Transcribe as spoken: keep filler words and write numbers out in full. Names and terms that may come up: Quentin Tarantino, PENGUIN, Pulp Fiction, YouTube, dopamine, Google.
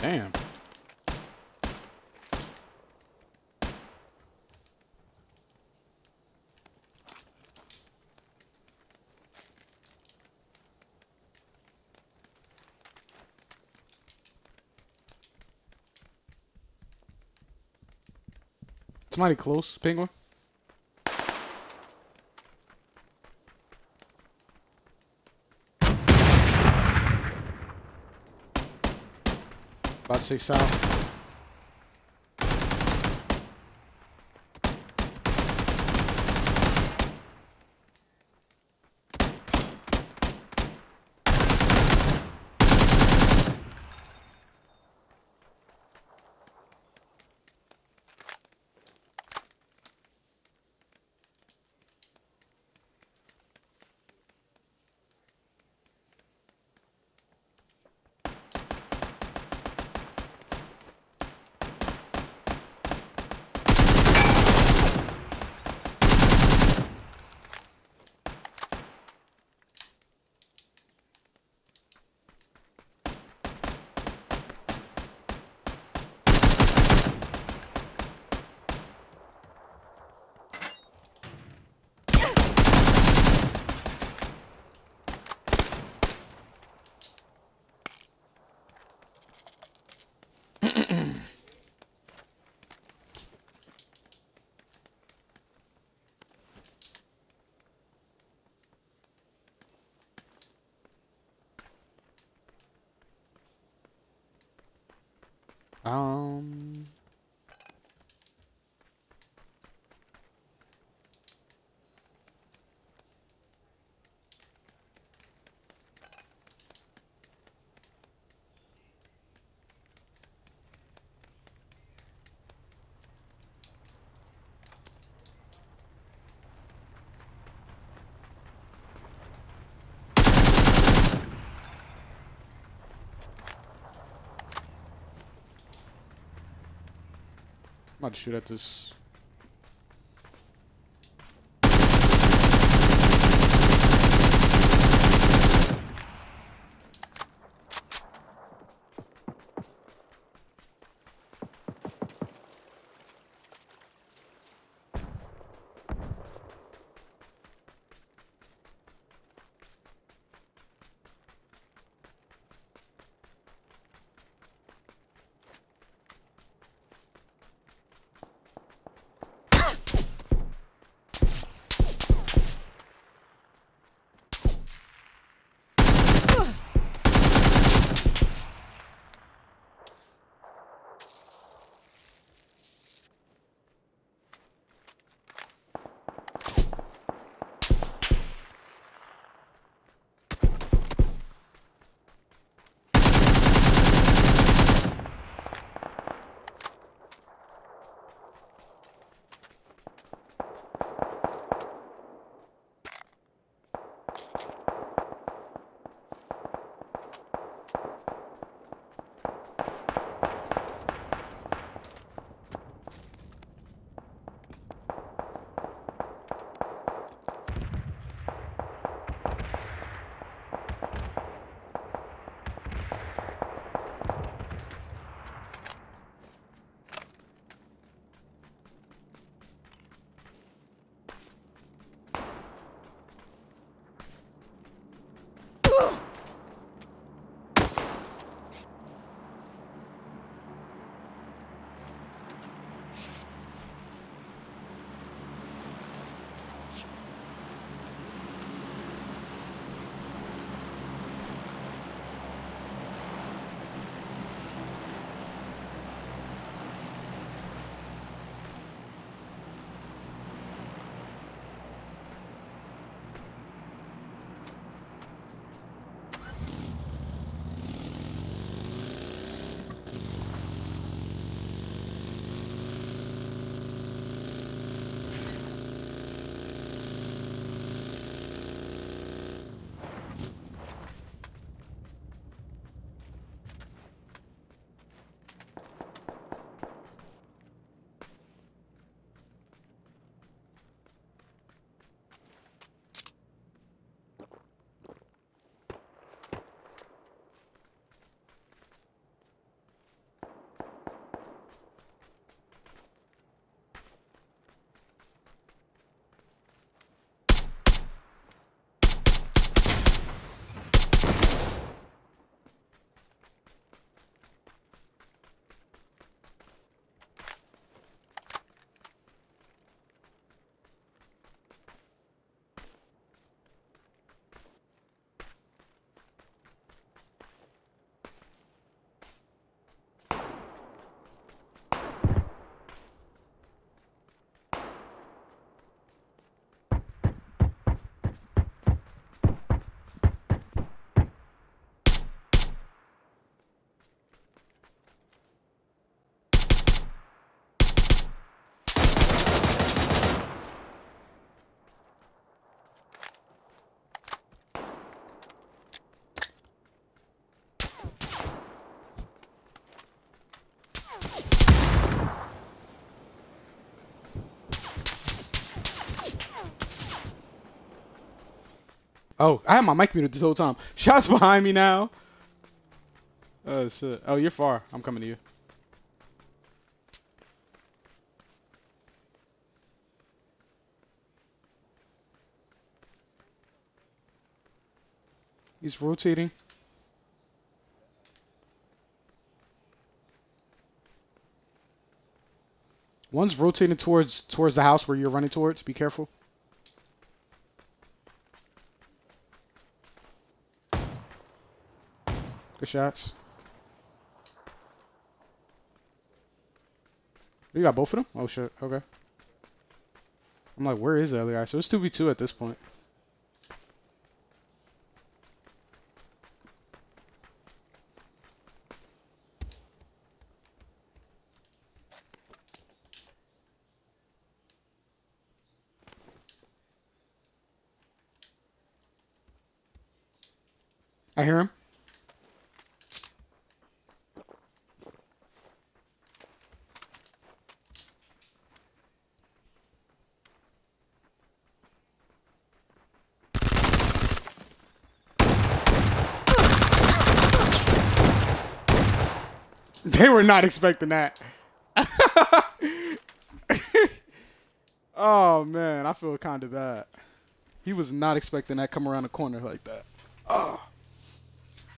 Damn. It's mighty close, Penguin. About to say south. Um. I'm about to shoot at this. Oh, I had my mic muted this whole time. Shots behind me now. Oh, shit. Oh, you're far. I'm coming to you. He's rotating. One's rotating towards towards the house where you're running towards. Be careful. Good shots. You got both of them? Oh, shit. Okay. I'm like, where is the other guy? So it's two v two at this point. I hear him. They were not expecting that. Oh, man. I feel kind of bad. He was not expecting that come around the corner like that. Oh.